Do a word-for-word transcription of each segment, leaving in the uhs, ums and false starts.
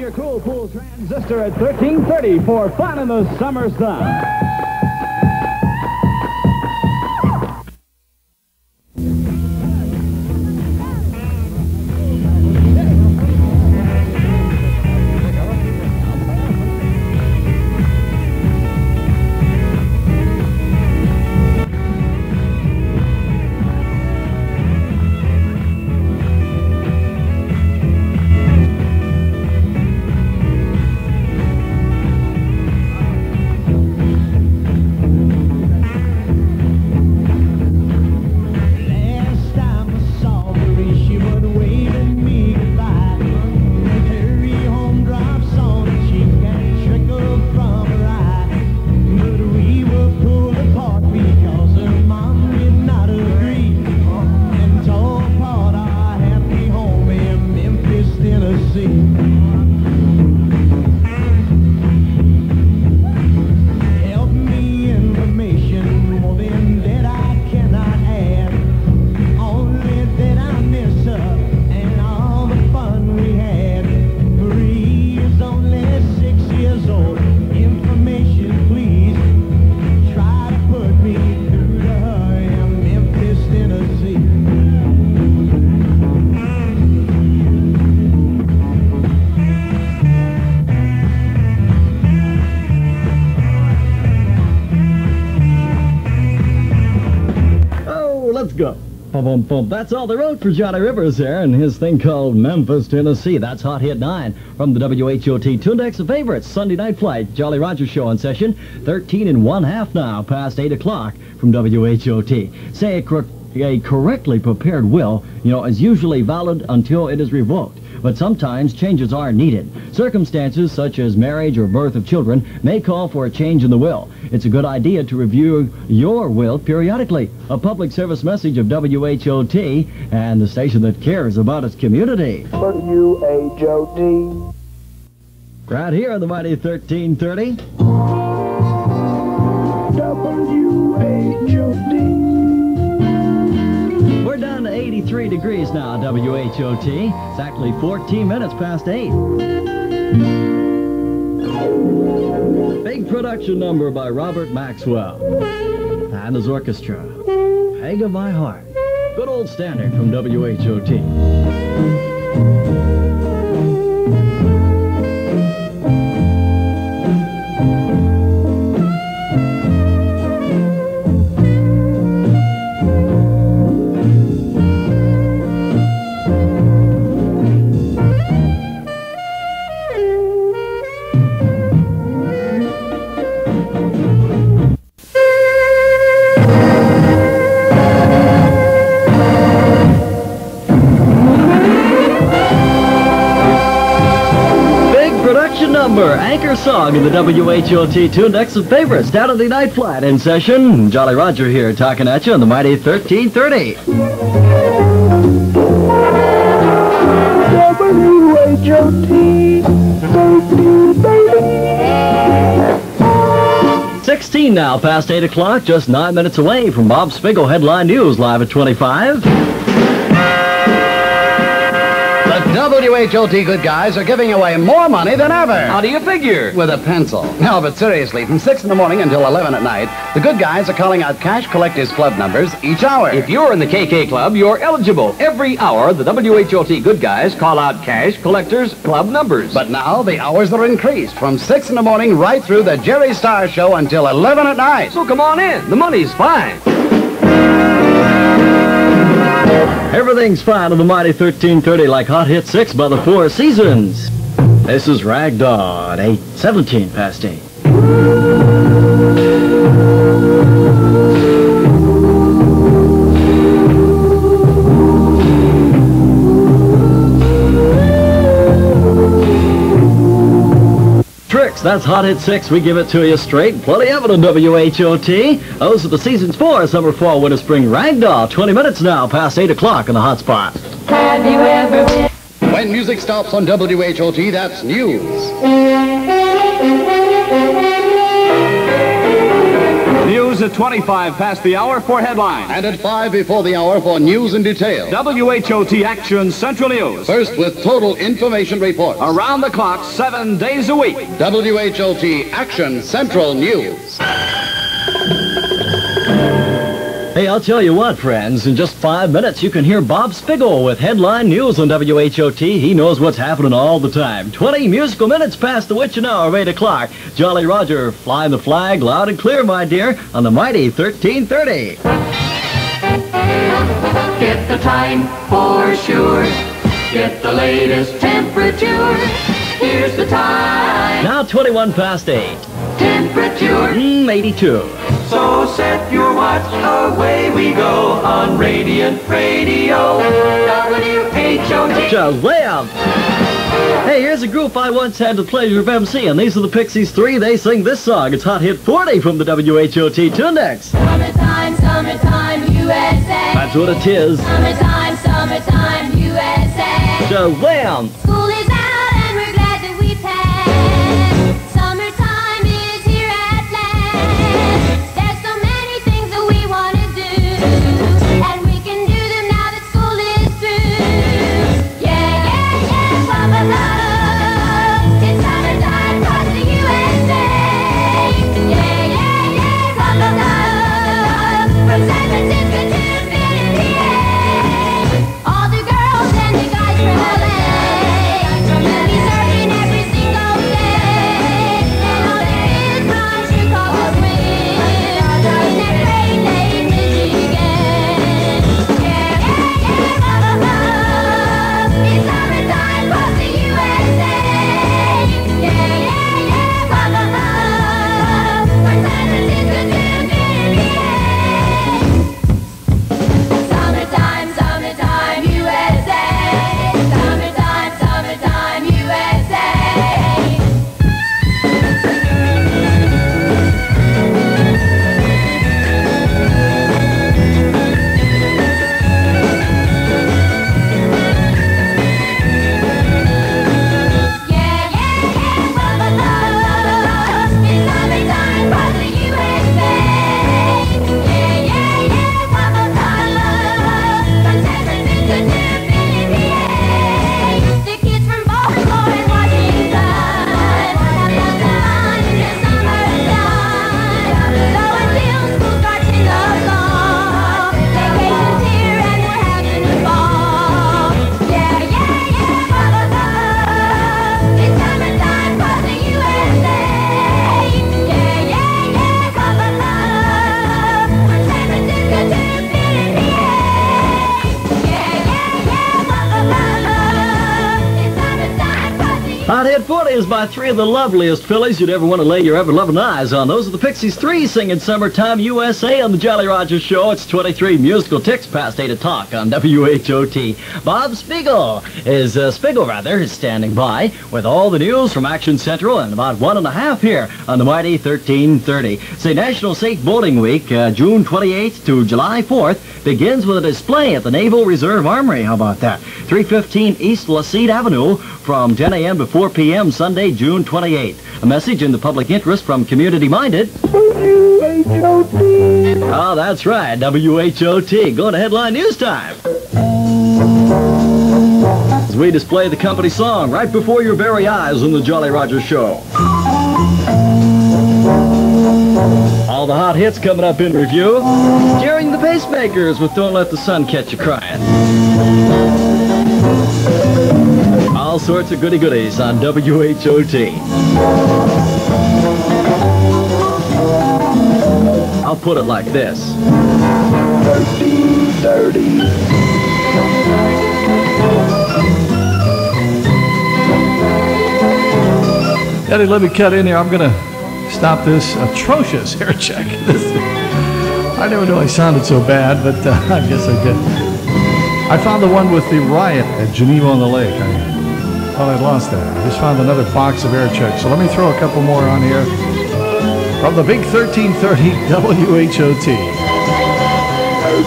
your cool pool transistor at thirteen thirty for fun in the summer sun. Boom, boom. That's all the road for Johnny Rivers there and his thing called Memphis, Tennessee. That's Hot Hit nine from the W H O T. Two decks of favorites. Sunday Night Flight, Jolly Rogers show in session. thirteen and one half now, past eight o'clock from W H O T. Say a, cor a correctly prepared will, you know, is usually valid until it is revoked. But sometimes changes are needed. Circumstances such as marriage or birth of children may call for a change in the will. It's a good idea to review your will periodically. A public service message of W H O T and the station that cares about its community. W H O T. Right here on the mighty thirteen thirty. W H O T. We're down to eighty-three degrees now, W H O T. It's actually fourteen minutes past eight. Big production number by Robert Maxwell and his orchestra. Peg of My Heart. Good old standard from W H O T. Song in the W H O T tune decks of favorites. Saturday Night Flight in session. Jolly Roger here talking at you on the mighty thirteen thirty. W H O T. sixteen now past eight o'clock, just nine minutes away from Bob Spiegel Headline News live at twenty-five. W H O T good guys are giving away more money than ever. How do you figure? With a pencil. No, but seriously, from six in the morning until eleven at night, the good guys are calling out cash collectors club numbers each hour. If you're in the K K Club, you're eligible. Every hour, the W H O T good guys call out cash collectors club numbers. But now, the hours are increased from six in the morning right through the Jerry Star Show until eleven at night. So come on in. The money's fine. Everything's fine on the mighty thirteen thirty, like Hot Hit six by the Four Seasons. This is Ragdoll at eight seventeen past eight. That's Hot Hit six. We give it to you straight. Plenty of it on W H O T. Those are the seasons for summer, fall, winter, spring, ragdoll. twenty minutes now past eight o'clock on the hot spot. Have you ever been? When music stops on W H O T, that's news. News is at twenty-five past the hour for headlines. And at five before the hour for news in detail. W H O T Action Central News. First with total information reports. Around the clock, seven days a week. W H O T Action Central News. Hey, I'll tell you what, friends. In just five minutes, you can hear Bob Spiegel with headline news on W H O T. He knows what's happening all the time. twenty musical minutes past the witching hour of eight o'clock. Jolly Roger flying the flag loud and clear, my dear, on the mighty thirteen thirty. Get the time for sure. Get the latest temperature. Here's the time. Now twenty-one past eight. Temperature. Mm, eighty-two. So set your watch, away we go on Radiant Radio, W H O T. Shazam! Hey, here's a group I once had the pleasure of emceeing. These are the Pixies three. They sing this song. It's Hot Hit forty from the W H O T Tunex. Summertime, summertime, U S A. That's what it is. Summertime, summertime, U S A. Shazam! School is out and we're glad that we passed. Summertime is here at last. By three of the loveliest fillies you'd ever want to lay your ever-loving eyes on. Those are the Pixies three singing Summertime U S A on the Jolly Rogers Show. It's twenty-three musical ticks past eight o'clock on W H O T. Bob Spiegel is, uh, Spiegel rather, is standing by with all the news from Action Central and about one and a half here on the mighty thirteen thirty. Say, National Safe Boating Week, uh, June twenty-eighth to July fourth, begins with a display at the Naval Reserve Armory. How about that? three fifteen East Lassite Avenue from ten a m to four p m Sunday, June twenty-eighth. A message in the public interest from community-minded W H O T. Oh, that's right, W H O T. Going to headline news time. As we display the company song right before your very eyes on the Jolly Roger Show. All the hot hits coming up in review. During the pacemakers with Don't Let the Sun Catch You Crying. All sorts of goody-goodies on W H O T. I'll put it like this. thirty thirty. Eddie, let me cut in here. I'm going to stop this atrocious air check. I never knew I sounded so bad, but uh, I guess I did. I found the one with the riot at Geneva on the Lake. I Well, I lost that. I just found another box of air checks. So let me throw a couple more on here. From the big thirteen thirty W H O T.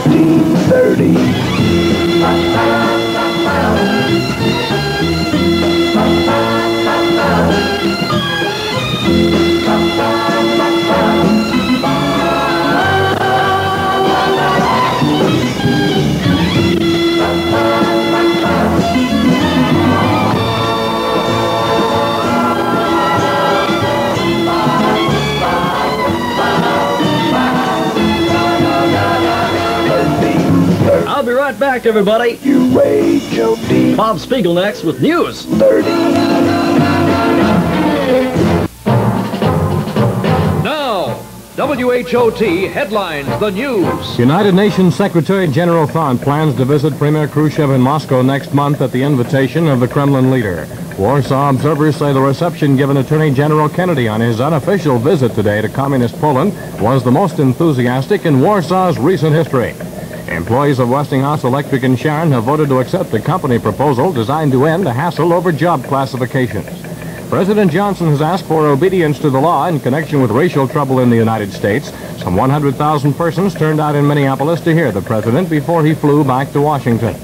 thirteen thirty. back, everybody. You radio D. Bob Spiegel next with News thirty. Now, W H O T headlines the news. United Nations Secretary General Thant plans to visit Premier Khrushchev in Moscow next month at the invitation of the Kremlin leader. Warsaw observers say the reception given Attorney General Kennedy on his unofficial visit today to communist Poland was the most enthusiastic in Warsaw's recent history. Employees of Westinghouse Electric in Sharon have voted to accept a company proposal designed to end a hassle over job classifications. President Johnson has asked for obedience to the law in connection with racial trouble in the United States. Some one hundred thousand persons turned out in Minneapolis to hear the president before he flew back to Washington.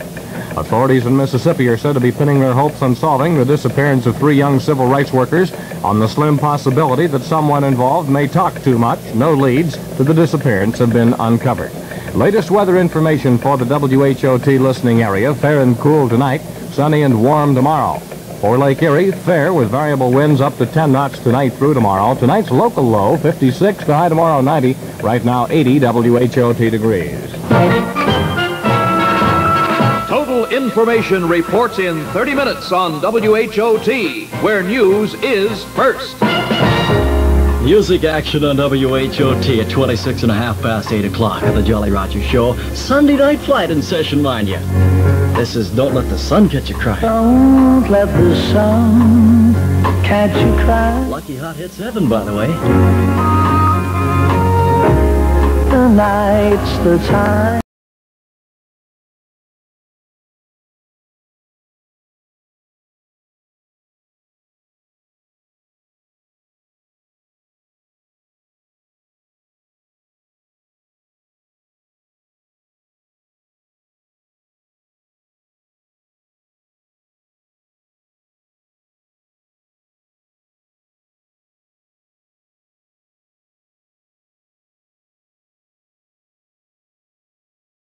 Authorities in Mississippi are said to be pinning their hopes on solving the disappearance of three young civil rights workers on the slim possibility that someone involved may talk too much. No leads to the disappearance have been uncovered. Latest weather information for the W H O T listening area. Fair and cool tonight, sunny and warm tomorrow. For Lake Erie, fair with variable winds up to ten knots tonight through tomorrow. Tonight's local low, fifty-six, the high tomorrow, ninety. Right now, eighty W H O T degrees. Information reports in thirty minutes on W H O T, where news is first. Music action on W H O T at twenty-six and a half past eight o'clock at the Jolly Rogers Show. Sunday Night Flight in session, mind you. This is Don't Let the Sun Catch You Crying. Don't let the sun catch you crying. Lucky Hot Hits Heaven, by the way. The night's the time.